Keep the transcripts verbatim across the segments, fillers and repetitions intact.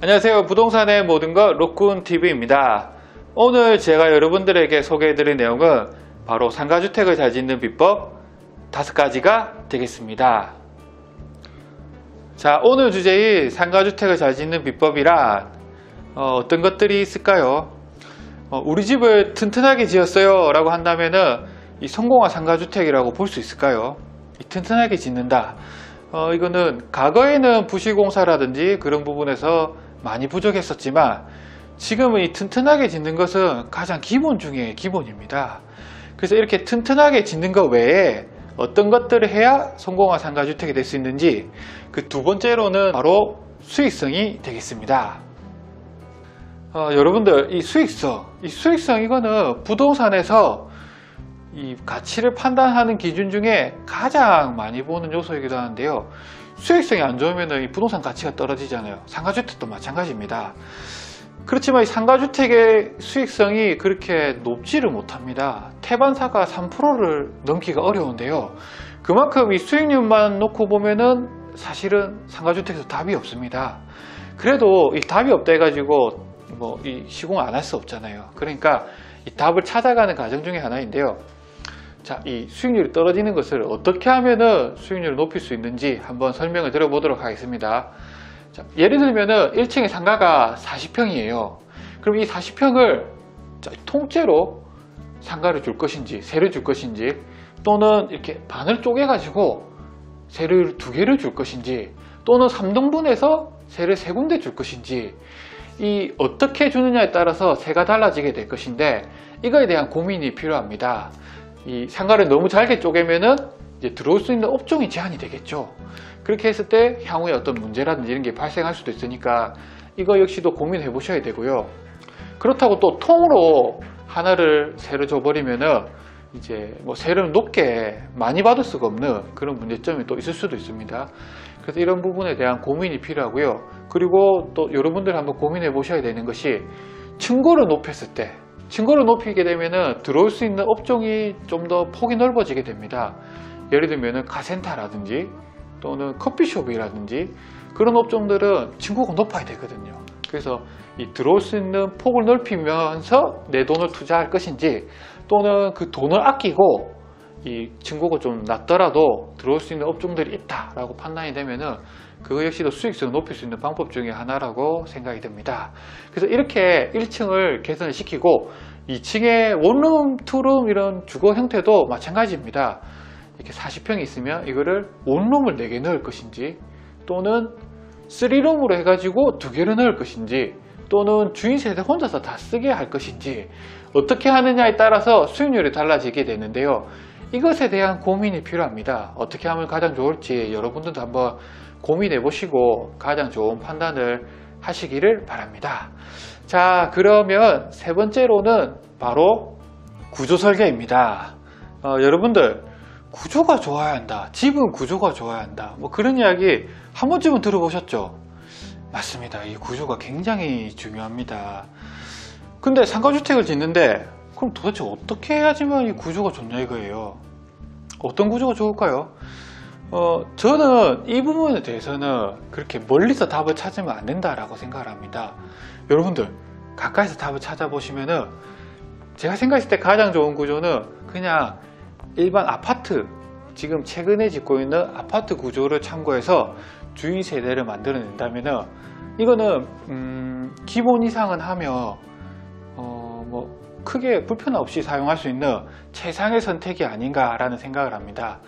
안녕하세요. 부동산의 모든 것 록쿤티비입니다. 오늘 제가 여러분들에게 소개해드릴 내용은 바로 상가주택을 잘 짓는 비법 다섯 가지가 되겠습니다. 자, 오늘 주제인 상가주택을 잘 짓는 비법이란 어, 어떤 것들이 있을까요? 어, 우리 집을 튼튼하게 지었어요 라고 한다면은 이 성공한 상가주택이라고 볼 수 있을까요? 이 튼튼하게 짓는다. 어, 이거는 과거에는 부실공사라든지 그런 부분에서 많이 부족했었지만 지금은 이 튼튼하게 짓는 것은 가장 기본 중에 기본입니다. 그래서 이렇게 튼튼하게 짓는 것 외에 어떤 것들을 해야 성공한 상가주택이 될 수 있는지, 그 두 번째로는 바로 수익성이 되겠습니다. 어, 여러분들 이 수익성, 이 수익성 이거는 부동산에서 이 가치를 판단하는 기준 중에 가장 많이 보는 요소이기도 하는데요. 수익성이 안 좋으면 이 부동산 가치가 떨어지잖아요. 상가주택도 마찬가지입니다. 그렇지만 이 상가주택의 수익성이 그렇게 높지를 못합니다. 태반사가 삼 퍼센트를 넘기가 어려운데요. 그만큼 이 수익률만 놓고 보면은 사실은 상가주택에서 답이 없습니다. 그래도 이 답이 없다 해가지고 뭐 이 시공 안 할 수 없잖아요. 그러니까 이 답을 찾아가는 과정 중에 하나인데요. 자, 이 수익률이 떨어지는 것을 어떻게 하면은 수익률을 높일 수 있는지 한번 설명을 들어보도록 하겠습니다. 자, 예를 들면은 일 층의 상가가 사십 평이에요. 그럼 이 사십 평을 자, 통째로 상가를 줄 것인지, 세를 줄 것인지, 또는 이렇게 반을 쪼개 가지고 세를 두 개를 줄 것인지, 또는 삼 등분해서 세를 세 군데 줄 것인지, 이 어떻게 주느냐에 따라서 세가 달라지게 될 것인데, 이거에 대한 고민이 필요합니다. 이 상가를 너무 잘게 쪼개면은 이제 들어올 수 있는 업종이 제한이 되겠죠. 그렇게 했을 때 향후에 어떤 문제라든지 이런 게 발생할 수도 있으니까 이거 역시도 고민해 보셔야 되고요. 그렇다고 또 통으로 하나를 세를 줘버리면은 이제 뭐 세를 높게 많이 받을 수가 없는 그런 문제점이 또 있을 수도 있습니다. 그래서 이런 부분에 대한 고민이 필요하고요. 그리고 또 여러분들 한번 고민해 보셔야 되는 것이, 층고를 높였을 때, 층고를 높이게 되면은 들어올 수 있는 업종이 좀 더 폭이 넓어지게 됩니다. 예를 들면은 카센터라든지 또는 커피숍이라든지 그런 업종들은 층고가 높아야 되거든요. 그래서 이 들어올 수 있는 폭을 넓히면서 내 돈을 투자할 것인지, 또는 그 돈을 아끼고 이 층고가 좀 낮더라도 들어올 수 있는 업종들이 있다라고 판단이 되면은 그거 역시도 수익성을 높일 수 있는 방법 중에 하나라고 생각이 듭니다. 그래서 이렇게 일 층을 개선을 시키고 이 층의 원룸, 투룸 이런 주거 형태도 마찬가지입니다. 이렇게 사십 평이 있으면 이거를 원룸을 네 개 넣을 것인지, 또는 쓰리 룸으로 해가지고 두 개를 넣을 것인지, 또는 주인 세대 혼자서 다 쓰게 할 것인지, 어떻게 하느냐에 따라서 수익률이 달라지게 되는데요. 이것에 대한 고민이 필요합니다. 어떻게 하면 가장 좋을지 여러분들도 한번 고민해 보시고 가장 좋은 판단을 하시기를 바랍니다. 자, 그러면 세 번째로는 바로 구조 설계입니다. 어, 여러분들 구조가 좋아야 한다, 집은 구조가 좋아야 한다, 뭐 그런 이야기 한 번쯤은 들어보셨죠? 맞습니다. 이 구조가 굉장히 중요합니다. 근데 상가주택을 짓는데 그럼 도대체 어떻게 해야지만 이 구조가 좋냐 이거예요. 어떤 구조가 좋을까요? 어, 저는 이 부분에 대해서는 그렇게 멀리서 답을 찾으면 안 된다라고 생각을 합니다. 여러분들 가까이서 답을 찾아보시면은, 제가 생각했을 때 가장 좋은 구조는 그냥 일반 아파트, 지금 최근에 짓고 있는 아파트 구조를 참고해서 주인 세대를 만들어낸다면은 이거는 음, 기본 이상은 하며 어, 뭐 크게 불편 없이 사용할 수 있는 최상의 선택이 아닌가라는 생각을 합니다.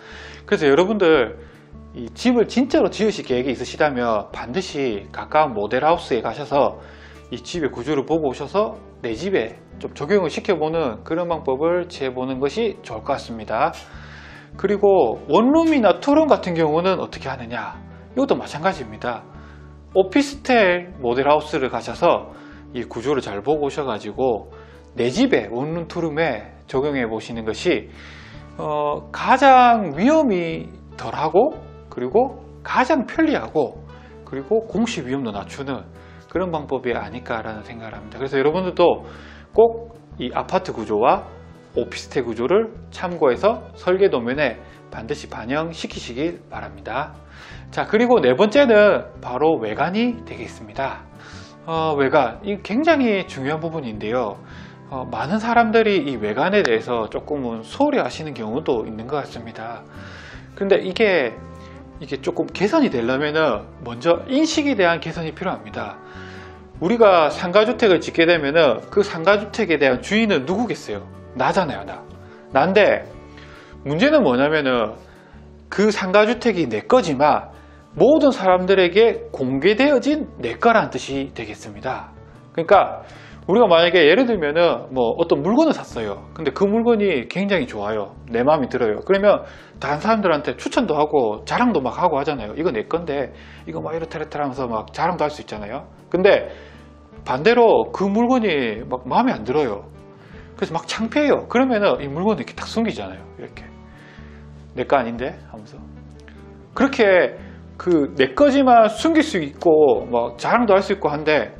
그래서 여러분들 이 집을 진짜로 지으실 계획이 있으시다면 반드시 가까운 모델하우스에 가셔서 이 집의 구조를 보고 오셔서 내 집에 좀 적용을 시켜보는 그런 방법을 취해보는 것이 좋을 것 같습니다. 그리고 원룸이나 투룸 같은 경우는 어떻게 하느냐, 이것도 마찬가지입니다. 오피스텔 모델하우스를 가셔서 이 구조를 잘 보고 오셔가지고 내 집에 원룸 투룸에 적용해 보시는 것이 어, 가장 위험이 덜하고, 그리고 가장 편리하고, 그리고 공시 위험도 낮추는 그런 방법이 아닐까라는 생각을 합니다. 그래서 여러분들도 꼭 이 아파트 구조와 오피스텔 구조를 참고해서 설계 도면에 반드시 반영시키시길 바랍니다. 자, 그리고 네 번째는 바로 외관이 되겠습니다. 어, 외관, 이 굉장히 중요한 부분인데요. 어, 많은 사람들이 이 외관에 대해서 조금은 소홀히 하시는 경우도 있는 것 같습니다. 근데 이게 이게 조금 개선이 되려면은 먼저 인식에 대한 개선이 필요합니다. 우리가 상가주택을 짓게 되면은 그 상가주택에 대한 주인은 누구겠어요? 나잖아요, 나. 난데 문제는 뭐냐면은 그 상가주택이 내 거지만 모든 사람들에게 공개되어진 내 거란 뜻이 되겠습니다. 그러니까 우리가 만약에 예를 들면은 뭐 어떤 물건을 샀어요. 근데 그 물건이 굉장히 좋아요. 내 마음이 들어요. 그러면 다른 사람들한테 추천도 하고 자랑도 막 하고 하잖아요. 이거 내 건데 이거 막 이렇다랬다 하면서 막 자랑도 할 수 있잖아요. 근데 반대로 그 물건이 막 마음에 안 들어요. 그래서 막 창피해요. 그러면은 이 물건을 이렇게 딱 숨기잖아요. 이렇게 내 거 아닌데 하면서 그렇게 그 내 거지만 숨길 수 있고 막 자랑도 할 수 있고 한데.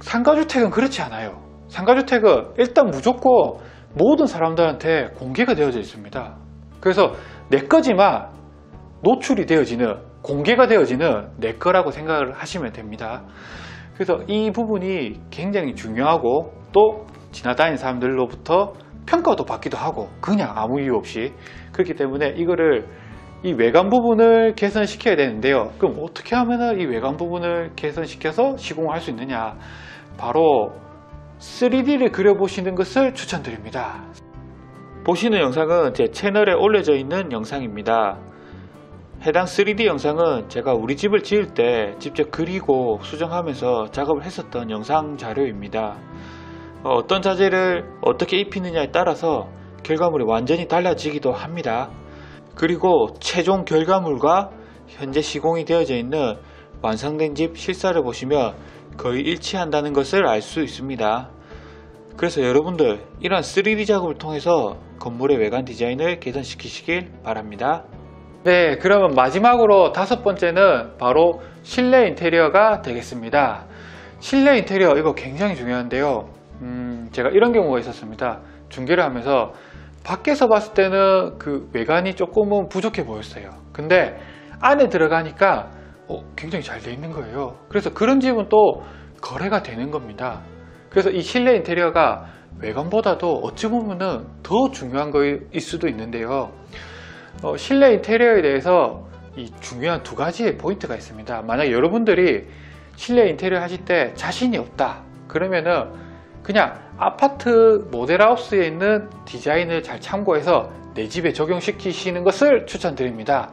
상가주택은 그렇지 않아요. 상가주택은 일단 무조건 모든 사람들한테 공개가 되어져 있습니다. 그래서 내 거지만 노출이 되어지는, 공개가 되어지는 내 거라고 생각을 하시면 됩니다. 그래서 이 부분이 굉장히 중요하고 또 지나다니는 사람들로부터 평가도 받기도 하고 그냥 아무 이유 없이 그렇기 때문에 이거를 이 외관 부분을 개선시켜야 되는데요. 그럼 어떻게 하면 이 외관 부분을 개선시켜서 시공할 수 있느냐? 바로 쓰리디를 그려보시는 것을 추천드립니다. 보시는 영상은 제 채널에 올려져 있는 영상입니다. 해당 쓰리디 영상은 제가 우리 집을 지을 때 직접 그리고 수정하면서 작업을 했었던 영상 자료입니다. 어떤 자재를 어떻게 입히느냐에 따라서 결과물이 완전히 달라지기도 합니다. 그리고 최종 결과물과 현재 시공이 되어져 있는 완성된 집 실사를 보시면 거의 일치한다는 것을 알 수 있습니다. 그래서 여러분들 이러한 쓰리디 작업을 통해서 건물의 외관 디자인을 개선시키시길 바랍니다. 네, 그러면 마지막으로 다섯 번째는 바로 실내 인테리어가 되겠습니다. 실내 인테리어 이거 굉장히 중요한데요. 음, 제가 이런 경우가 있었습니다. 중계를 하면서 밖에서 봤을 때는 그 외관이 조금은 부족해 보였어요. 근데 안에 들어가니까 어, 굉장히 잘 돼 있는 거예요. 그래서 그런 집은 또 거래가 되는 겁니다. 그래서 이 실내 인테리어가 외관보다도 어찌 보면은 더 중요한 거일 수도 있는데요. 어, 실내 인테리어에 대해서 이 중요한 두 가지의 포인트가 있습니다. 만약 여러분들이 실내 인테리어 하실 때 자신이 없다 그러면은 그냥 아파트 모델하우스에 있는 디자인을 잘 참고해서 내 집에 적용시키시는 것을 추천드립니다.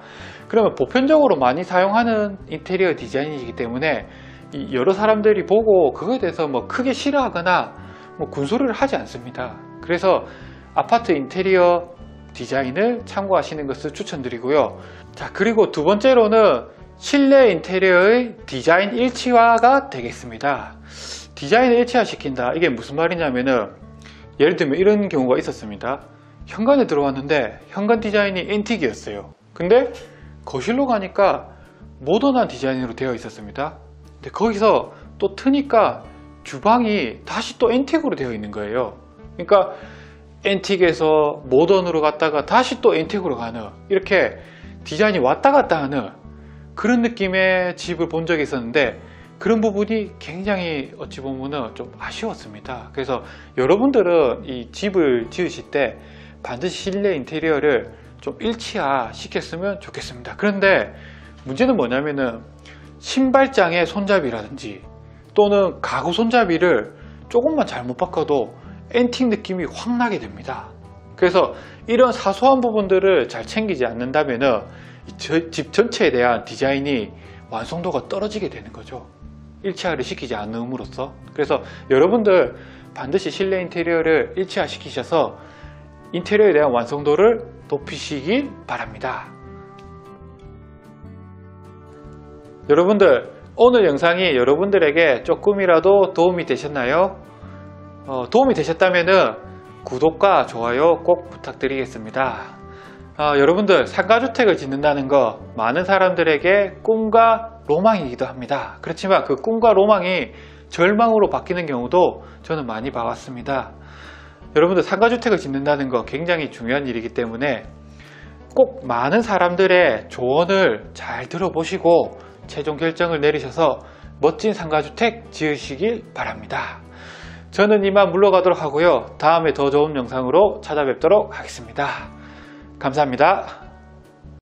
그러면 보편적으로 많이 사용하는 인테리어 디자인이기 때문에 여러 사람들이 보고 그거에 대해서 뭐 크게 싫어하거나 뭐 군소리를 하지 않습니다. 그래서 아파트 인테리어 디자인을 참고하시는 것을 추천드리고요. 자, 그리고 두 번째로는 실내 인테리어의 디자인 일치화가 되겠습니다. 디자인을 일치화시킨다. 이게 무슨 말이냐면은 예를 들면 이런 경우가 있었습니다. 현관에 들어왔는데 현관 디자인이 앤틱이었어요. 근데 거실로 가니까 모던한 디자인으로 되어 있었습니다. 근데 거기서 또 트니까 주방이 다시 또 앤틱으로 되어 있는 거예요. 그러니까 앤틱에서 모던으로 갔다가 다시 또 앤틱으로 가는, 이렇게 디자인이 왔다 갔다 하는 그런 느낌의 집을 본 적이 있었는데 그런 부분이 굉장히 어찌 보면은 좀 아쉬웠습니다. 그래서 여러분들은 이 집을 지으실 때 반드시 실내 인테리어를 좀 일치화 시켰으면 좋겠습니다. 그런데 문제는 뭐냐면은 신발장의 손잡이라든지 또는 가구 손잡이를 조금만 잘못 바꿔도 앤틱 느낌이 확 나게 됩니다. 그래서 이런 사소한 부분들을 잘 챙기지 않는다면은 집 전체에 대한 디자인이 완성도가 떨어지게 되는 거죠. 일치화를 시키지 않음으로써. 그래서 여러분들 반드시 실내 인테리어를 일치화 시키셔서 인테리어에 대한 완성도를 높이시길 바랍니다. 여러분들 오늘 영상이 여러분들에게 조금이라도 도움이 되셨나요? 어, 도움이 되셨다면 구독과 좋아요 꼭 부탁드리겠습니다. 어, 여러분들 상가주택을 짓는다는 거 많은 사람들에게 꿈과 로망이기도 합니다. 그렇지만 그 꿈과 로망이 절망으로 바뀌는 경우도 저는 많이 봐왔습니다. 여러분들 상가주택을 짓는다는 거 굉장히 중요한 일이기 때문에 꼭 많은 사람들의 조언을 잘 들어보시고 최종 결정을 내리셔서 멋진 상가주택 지으시길 바랍니다. 저는 이만 물러가도록 하고요. 다음에 더 좋은 영상으로 찾아뵙도록 하겠습니다. 감사합니다.